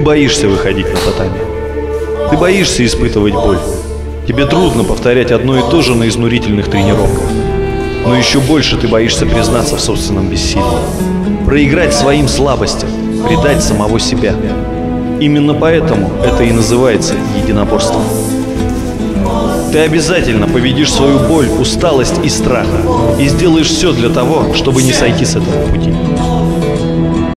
Ты боишься выходить на татами. Ты боишься испытывать боль. Тебе трудно повторять одно и то же на изнурительных тренировках. Но еще больше ты боишься признаться в собственном бессилии. Проиграть своим слабостям, предать самого себя. Именно поэтому это и называется единоборством. Ты обязательно победишь свою боль, усталость и страх. И сделаешь все для того, чтобы не сойти с этого пути.